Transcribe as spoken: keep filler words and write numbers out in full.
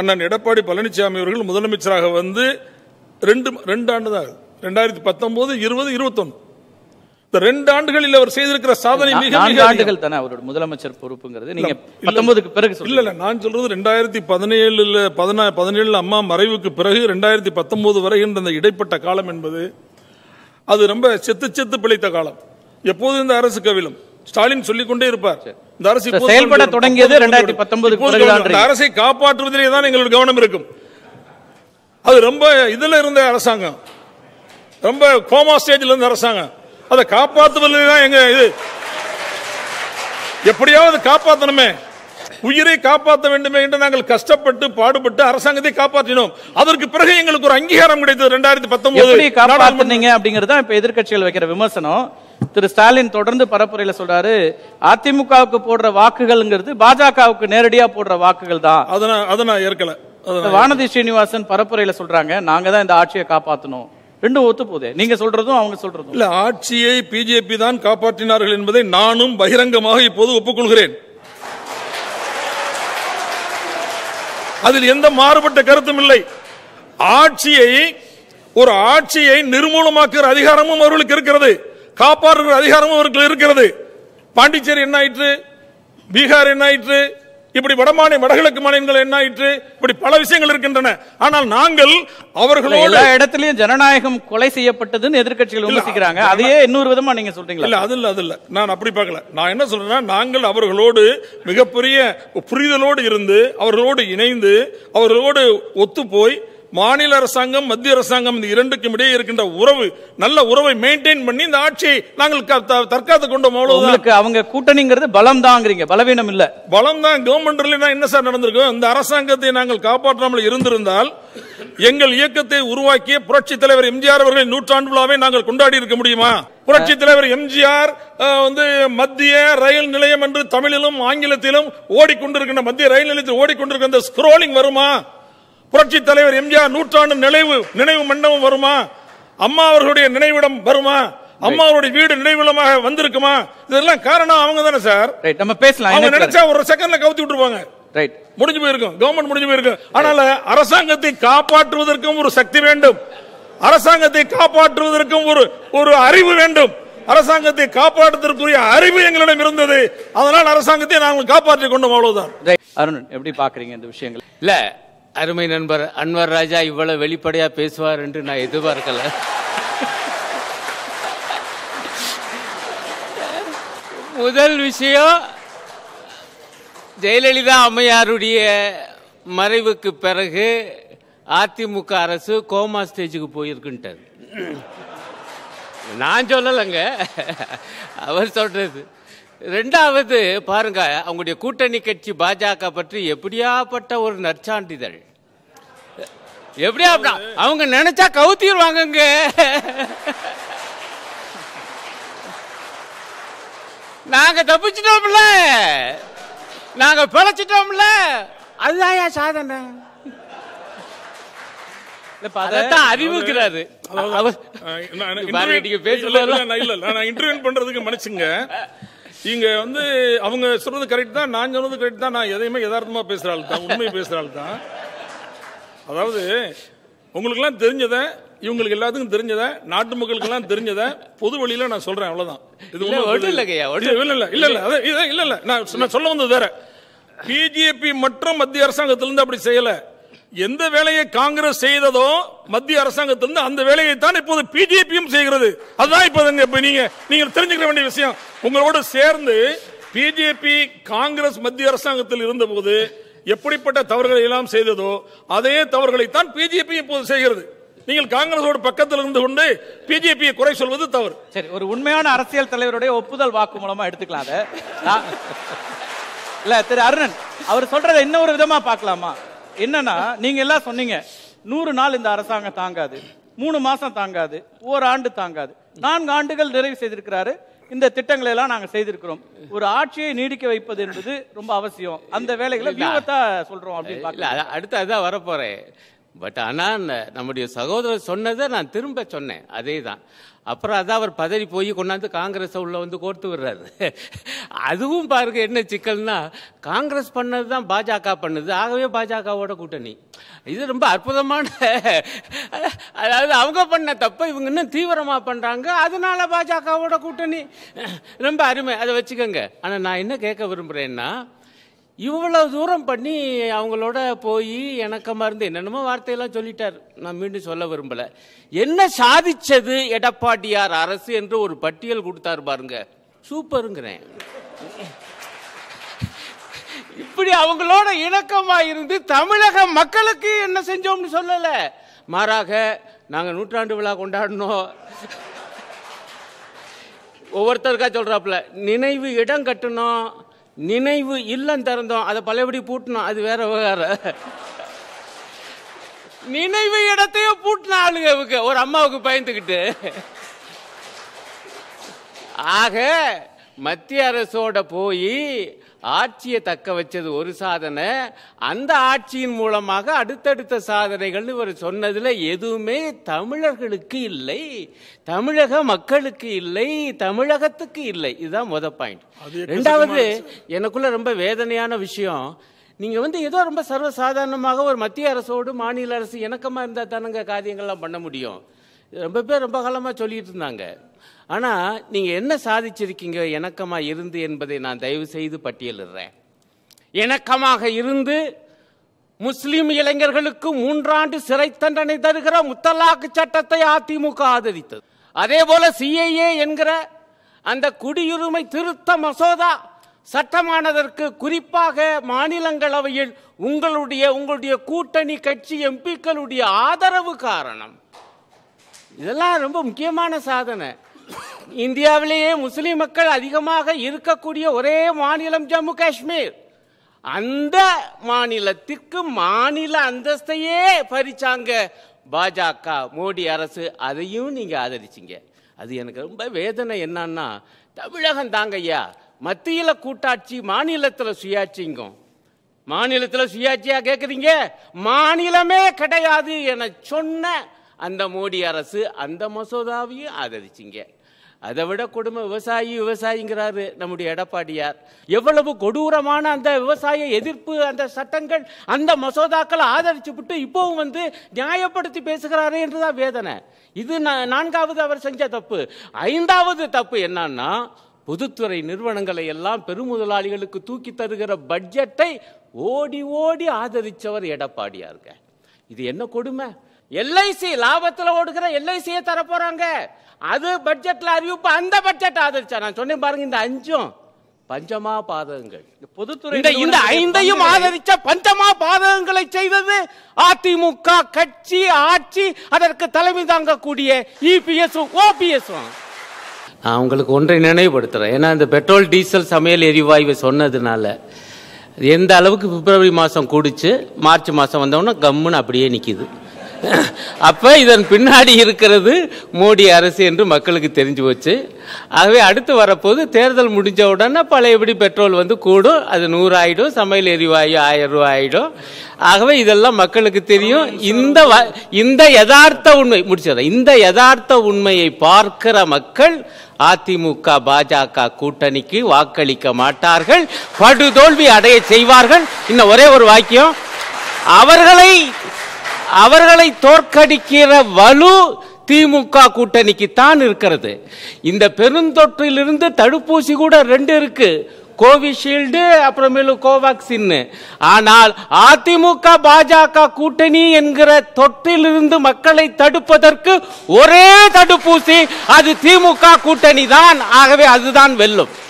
அண்ணன் எடப்பாடி பழனிசாமி அவர்கள் முதலமைச்சராக வந்து ரெண்டு ரெண்டு ஆண்டு தான், ரெண்டாயிரத்தி பத்தொன்பது இருபது இருபத்தொன்னு, இந்த ரெண்டு ஆண்டுகளில் அவர் செய்திருக்கிற சாதனை மிக ஆண்டுகள் தானே அவரோட முதலமைச்சர் பொறுப்புங்கிறது. நீங்க பத்தொன்பதுக்கு பிறகு இல்ல இல்ல நான் சொல்றது ரெண்டாயிரத்தி பதினேழுல பதினா பதினேழுல அம்மா மறைவுக்கு பிறகு ரெண்டாயிரத்தி பத்தொன்பது வரைகின்ற அந்த இடைப்பட்ட காலம் என்பது அது ரொம்ப செத்து செத்து பிழைத்த காலம். எப்போது இந்த அரசு கவிழும் ஸ்டாலின் சொல்லிக்கொண்டே இருப்பார். இந்த அரசு செயல்பட தொடங்கியது ரெண்டாயிரத்தி பத்தொன்பது. அரசை காப்பாற்றுவதிலே தான் எங்களுடைய கவனம் இருக்கும். அது ரொம்ப இதுல இருந்த அரசாங்கம், ரொம்ப கோமா ஸ்டேஜில் இருந்த அரசாங்கம். அதை காப்பாற்றுவதிலே தான் எங்க இது, எப்படியாவது காப்பாற்றணுமே, உயிரை காப்பாற்ற வேண்டுமே என்று நாங்கள் கஷ்டப்பட்டு பாடுபட்டு அரசாங்கத்தை காப்பாற்றினோம். அதற்கு பிறகு எங்களுக்கு ஒரு அங்கீகாரம் கிடைத்தது ரெண்டாயிரத்தி பத்தொன்பது. காப்பாற்றினீங்க அப்படிங்கறத இப்ப எதிர்கட்சிகள் வைக்கிற விமர்சனம். திரு ஸ்டாலின் தொடர்ந்து பரப்புரையில சொல்றாரு அதிமுகவுக்கு போடுற வாக்குகள்ங்கிறது பாஜகவுக்கு நேரடியா போடுற வாக்குகள் தான். அதை நான் ஏற்கல. வானதி ஸ்ரீனிவாசன் பரப்புரையில சொல்றாங்க நாங்க தான் இந்த ஆட்சியை காப்பாற்றணும். ரெண்டும் ஒத்து போதே, நீங்க சொல்றதும் அவங்க சொல்றதும். இல்ல, ஆட்சியை பிஜேபி தான் காப்பாற்றினார்கள் என்பதை நானும் பகிரங்கமாக இப்போது ஒப்புக்கொள்கிறேன். அதில் எந்த மாறுபட்ட கருத்தும் இல்லை. ஆட்சியை ஒரு ஆட்சியை நிர்மூலமாக்குற அதிகாரமும் அவர்களுக்கு இருக்கிறது, காப்பாற்றுகிற அதிகாரமும் அவர்களுக்கு இருக்கிறது. பாண்டிச்சேரி என்ன ஆயிற்று, பீகார் என்ன ஆயிற்று, இப்படி வடமாநில வடகிழக்கு மாநிலங்கள் என்ன ஆயிற்று, இப்படி பல விஷயங்கள் இருக்கின்றன. ஆனால் நாங்கள் அவர்களோட எல்லா இடத்திலையும் ஜனநாயகம் கொலை செய்யப்பட்டதுன்னு எதிர்க்கட்சிகள் விமர்சிக்கிறாங்க. அதையே இன்னொரு விதமா நீங்க சொல்றீங்களா? இல்ல அது இல்ல அது இல்ல நான் அப்படி பார்க்கல. நான் என்ன சொல்றேன்னா, நாங்கள் அவர்களோடு மிகப்பெரிய புரிதலோடு இருந்து அவர்களோடு இணைந்து அவர்களோடு ஒத்து போய் மாநில அரசாங்கம் மத்திய அரசாங்கம் இந்த இரண்டுக்கும் இடையே இருக்கின்ற உறவு, நல்ல உறவை மெயின்டைன் பண்ணி இந்த ஆட்சியை நாங்கள் தற்காத்துக் கொண்டோம். அவ்வளவுதான். அவங்க கூட்டணிங்கிறது பலம் தாங்கிறீங்க, பலவீனம் இல்ல. பலம் தான். கவர்மெண்ட்ல என்ன சார் நடந்திருக்கும்? இந்த அரசாங்கத்தை நாங்கள் காப்பாற்றாமல் இருந்திருந்தால் எங்கள் இயக்கத்தை உருவாக்கிய புரட்சி தலைவர் எம்ஜிஆர் அவர்களின் நூற்றாண்டு விழாவை நாங்கள் கொண்டாடி இருக்க முடியுமா? புரட்சி தலைவர் எம்ஜிஆர் வந்து மத்திய ரயில் நிலையம் என்று தமிழிலும் ஆங்கிலத்திலும் ஓடிக்கொண்டிருக்கின்ற மத்திய ரயில் நிலையத்தில் ஓடிக்கொண்டிருக்கின்ற ஸ்க்ரோலிங் வருமா? புரட்சி தலைவர் எம்ஜிஆர் நூற்றாண்டு நினைவு நினைவு மண்டபம் வருமா? அம்மா அவர்களுடைய நினைவிடம் வருமா? அம்மா அவருடைய வீடு நினைவிடமாக வந்திருக்குமா? இதெல்லாம் காரணம் அவங்க தானே சார். நம்ம பேசலாம். அவங்க நினைச்சா ஒரு செகண்ட்ல கவுத்தி விட்டுருவாங்க. ரைட், முடிஞ்சு போயிருக்கும், கவர்மெண்ட் முடிஞ்சு போயிருக்கும். அதனால அரசாங்கத்தை காப்பாற்றுவதற்கும் ஒரு சக்தி வேண்டும், அரசாங்கத்தை காப்பாற்றுவதற்கும் ஒரு ஒரு அறிவு வேண்டும். அரசாங்கத்தை காப்பாற்றுவதற்குரிய அறிவு எங்களிடம் இருந்தது, அதனால் அரசாங்கத்தை நாங்கள் காப்பாற்றிக் கொண்டோம். அவ்வளவுதான். அருண், எப்படி பாக்குறீங்க இந்த விஷயங்கள்? இல்ல, அருமை நண்பர் அன்வர் ராஜா இவ்வளவு வெளிப்படையா பேசுவார் என்று நான் எதிர்பார்க்கல. முதல் விஷயம், ஜெயலலிதா அம்மையாருடைய மறைவுக்கு பிறகு அதிமுக அரசு கோமா ஸ்டேஜுக்கு போயிருக்குன்றது நான் சொல்லலைங்க, அவர் சொல்றது. ரெண்டாவது பாருங்க, அவங்களுடைய கூட்டணி கட்சி பாஜக பற்றி எப்படியாப்பட்ட ஒரு நற்சான்றிதழ். எப்படியா அவங்க நினைச்சா கவுத்திடுவாங்க. நாங்க தப்பிச்சிட்டோம்ல, நாங்க பிழைச்சிட்டோம்ல, அதுதான் சாதனை. அறிவுக்கிறாரு பண்றதுக்கு மனுஷங்க. இங்க வந்து அவங்க சொல்றது கரெக்ட் தான், நான் சொல்றது கரெக்ட் தான். நான் எதையுமே யதார்த்தமா பேசுறாள் தான், உண்மையை பேசுறாள் தான். அதாவது உங்களுக்கு எல்லாம் தெரிஞ்சத, இவங்களுக்கு எல்லாத்துக்கும் தெரிஞ்சத, நாட்டு மக்களுக்கு எல்லாம் தெரிஞ்சத பொது வழியில நான் சொல்றேன், அவ்வளவுதான். இது ஒன்றும் இல்லையா? இல்ல இல்ல இல்ல இல்ல இல்ல இல்ல இல்ல நான் சொல்ல வந்தது வேற. பிஜேபி மற்றும் மத்திய அரசாங்கத்திலிருந்து அப்படி செய்யல. எந்த வேலையை காங்கிரஸ் செய்ததோ மத்திய அரசாங்கத்திலிருந்து அந்த வேலையை தான் இப்போது பிஜேபியும் செய்கிறது. அதுதான் இப்ப நீங்க நீங்க தெரிஞ்சுக்க வேண்டிய விஷயம். உங்களோடு சேர்ந்து பிஜேபி காங்கிரஸ் மத்திய அரசாங்கத்தில் இருந்த போது எப்படிப்பட்ட தவறுகளை எல்லாம் செய்ததோ அதே தவறுகளைத்தான் பிஜேபி இப்போது செய்கிறது. நீங்கள் காங்கிரஸோட பக்கத்தில் இருந்து கொண்டு பிஜேபியை குறை சொல்வது தவறு. சரி, ஒரு உண்மையான அரசியல் தலைவருடைய ஒப்புதல் வாக்கு மூலமா எடுத்துக்கலாம். இல்ல திரு அருணன் அவர் சொல்றதை இன்னொரு விதமா பார்க்கலாமா? என்னன்னா, நீங்க எல்லாம் சொன்னீங்க நூறு நாள் இந்த அரசாங்கம் தாங்காது, மூணு மாசம் தாங்காது, ஓராண்டு தாங்காது, நான்கு ஆண்டுகள் நிறைவு செய்திருக்கிறாரு. இந்த திட்டங்களை எல்லாம் நாங்க செய்திருக்கிறோம். ஒரு ஆட்சியை நீடிக்க வைப்பது என்பது ரொம்ப அவசியம். அந்த வேலைகளை சொல்றோம் அப்படின்னு. அடுத்த அதான் வரப்போறேன். பட் ஆனால் நம்முடைய சகோதரர் சொன்னதை நான் திரும்ப சொன்னேன், அதே தான். அப்புறம் அதான் அவர் பதறி போய் கொண்டாந்து காங்கிரஸை உள்ள வந்து கோர்த்து விடுறாரு. அதுவும் பாருங்க என்ன சிக்கல்னா, காங்கிரஸ் பண்ணது தான் பாஜக பண்ணுது, ஆகவே பாஜகவோட கூட்டணி. இது ரொம்ப அற்புதமான, அதாவது அவங்க பண்ண தப்ப இவங்க இன்னும் தீவிரமா பண்றாங்க, அதனால பாஜகவோட கூட்டணி. ரொம்ப அருமை, அதை வச்சுக்கோங்க. ஆனா நான் என்ன கேட்க விரும்புறேன்னா, இவ்வளவு தூரம் பண்ணி அவங்களோட போய் இணக்கமாக இருந்து என்னென்னமோ வார்த்தையெல்லாம் சொல்லிட்டார், நான் மீண்டும் சொல்ல விரும்பலை. என்ன சாதிச்சது எடப்பாடியார் அரசு என்று ஒரு பட்டியல் கொடுத்தார் பாருங்க, சூப்பருங்கிறேன். இப்படி அவங்களோட இணக்கமாக இருந்து தமிழக மக்களுக்கு என்ன செஞ்சோம்னு சொல்லலை, மாறாக நாங்கள் நூற்றாண்டு விழா கொண்டாடணும் ஒவ்வொருத்தருக்கா சொல்கிறாப்புல, நினைவு இடம் கட்டணும், நினைவு இல்லம் திறந்தோம், அதை பழையபடி பூட்டினோம், அது வேற விவகாரம். நினைவு இடத்தையே பூட்டின ஆளுங்க ஒரு அம்மாவுக்கு பயந்துக்கிட்டு. ஆக மத்திய அரசோட போய் ஆட்சியை தக்க வச்சது ஒரு சாதனை, அந்த ஆட்சியின் மூலமாக அடுத்தடுத்த சாதனைகள் இவர் சொன்னதுல எதுவுமே தமிழர்களுக்கு இல்லை, தமிழக மக்களுக்கு இல்லை, தமிழகத்துக்கு இல்லை. இதுதான் முதல் பாயிண்ட். ரெண்டாவது, எனக்குள்ள ரொம்ப வேதனையான விஷயம், நீங்க வந்து ஏதோ ரொம்ப சர்வசாதாரணமாக ஒரு மத்திய அரசோடு மாநில அரசு இணக்கமா இருந்தா தானுங்க காரியங்கள்லாம் பண்ண முடியும். ரொம்ப பேர் ரொம்ப காலமாக சொல்லிட்டு இருந்தாங்க. ஆனால் நீங்கள் என்ன சாதிச்சிருக்கீங்க இணக்கமாக இருந்து என்பதை நான் தயவு செய்து பட்டியலிடுறேன். இணக்கமாக இருந்து முஸ்லீம் இளைஞர்களுக்கு மூன்றாண்டு சிறை தண்டனை தருகிற முத்தலாக்கு சட்டத்தை அதிமுக ஆதரித்தது. அதே போல சிஏஏ என்கிற அந்த குடியுரிமை திருத்த மசோதா சட்டமானதற்கு குறிப்பாக மாநிலங்களவையில் உங்களுடைய உங்களுடைய கூட்டணி கட்சி எம்பிக்களுடைய ஆதரவு காரணம். இதெல்லாம் ரொம்ப முக்கியமான சாதனை. இந்தியாவிலேயே முஸ்லீம் மக்கள் அதிகமாக இருக்கக்கூடிய ஒரே மாநிலம் ஜம்மு காஷ்மீர். அந்த மாநிலத்திற்கு மாநில அந்தஸ்தையே பறிச்சாங்க பாஜக, மோடி அரசு. அதையும் நீங்க ஆதரிச்சிங்க. அது எனக்கு ரொம்ப வேதனை. என்னன்னா, தமிழகம் தாங்கய்யா மத்தியில கூட்டாட்சி, மாநிலத்தில் சுயாட்சிங்க. மாநிலத்தில் சுயாட்சியா கேட்குறீங்க, மாநிலமே கிடையாது என சொன்ன அந்த மோடி அரசு அந்த மசோதாவையும் ஆதரிச்சிங்க. அதை விட கொடுமை விவசாயி விவசாயிங்கிறாரு நம்முடைய எடப்பாடியார். எவ்வளவு கொடூரமான அந்த விவசாய எதிர்ப்பு அந்த சட்டங்கள், அந்த மசோதாக்களை ஆதரிச்சு விட்டு இப்போவும் வந்து நியாயப்படுத்தி பேசுகிறாரு என்றுதான் வேதனை. இது நான்காவது அவர் செஞ்ச தப்பு. ஐந்தாவது தப்பு என்னன்னா, பொதுத்துறை நிறுவனங்களை எல்லாம் பெருமுதலாளிகளுக்கு தூக்கி தருகிற பட்ஜெட்டை ஓடி ஓடி ஆதரிச்சவர் எடப்பாடியாருங்க. இது என்ன கொடுமை! எல்ஐசி லாபத்தில் ஓடுகிற எல்ஐசியை தரப்போறாங்க, அது பட்ஜெட்ல அறிவிப்பு, அந்த பட்ஜெட் ஆதரிச்சா. நான் சொன்னேன் பாருங்க, இந்த அஞ்சும் பஞ்சமா பாதகங்கள். பொதுத்துறை இந்த ஐந்தையும் ஆதரிச்ச பஞ்சமா பாதகங்களை செய்தது அதிமுக கட்சி, ஆட்சி, அதற்கு தலைமை தாங்கக்கூடிய இபிஎஸ் ஓபிஎஸ். நான் உங்களுக்கு ஒன்றை நினைவுபடுத்துறேன். ஏன்னா இந்த பெட்ரோல் டீசல் சமையல் எரிவாயு சொன்னதுனால எந்த அளவுக்கு பிப்ரவரி மாசம் கூடிச்சு, மார்ச் மாசம் வந்தோன்னா கம்முன்னு அப்படியே நிக்குது. அப்ப இதன் பின்னாடி இருக்கிறது மோடி அரசு என்று மக்களுக்கு தெரிஞ்சு போச்சு. ஆகவே அடுத்து வரப்போது தேர்தல் முடிஞ்ச உடனே பழையபடி பெட்ரோல் வந்து கூடும், அது நூறு ஆயிடும், சமையல் எரிவாயு ஆயிரம் ரூபாய் ஆயிடும். ஆகவே இதெல்லாம் மக்களுக்கு தெரியும். இந்த இந்த யதார்த்த உண்மை முடிச்சது. இந்த யதார்த்த உண்மையை பார்க்கிற மக்கள் அதிமுக பாஜக கூட்டணிக்கு வாக்களிக்க மாட்டார்கள், படுதோல்வி அடைய செய்வார்கள். இன்னும் ஒரே ஒரு வாக்கியம், அவர்களை அவர்களை தோற்கடிக்கிற வலு திமுக கூட்டணிக்கு தான் இருக்கிறது. இந்த பெருந்தொற்றிலிருந்து தடுப்பூசி கூட ரெண்டு இருக்கு, கோவிஷீல்டு அப்புறமேலு கோவாக்சின். ஆனால் அதிமுக பாஜக கூட்டணி என்கிற தொற்றிலிருந்து மக்களை தடுப்பதற்கு ஒரே தடுப்பூசி, அது திமுக கூட்டணி தான். ஆகவே அதுதான் வெல்லும்.